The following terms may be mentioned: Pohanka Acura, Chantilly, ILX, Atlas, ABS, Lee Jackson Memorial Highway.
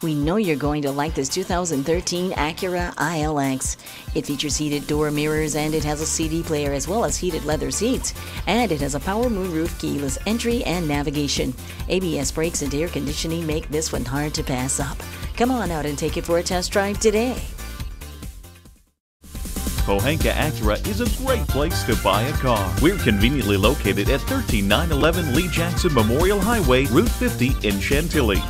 We know you're going to like this 2013 Acura ILX. It features heated door mirrors and it has a CD player as well as heated leather seats. And it has a power moonroof, keyless entry and navigation. ABS brakes and air conditioning make this one hard to pass up. Come on out and take it for a test drive today. Pohanka Acura is a great place to buy a car. We're conveniently located at 13911 Lee Jackson Memorial Highway, Route 50 in Chantilly.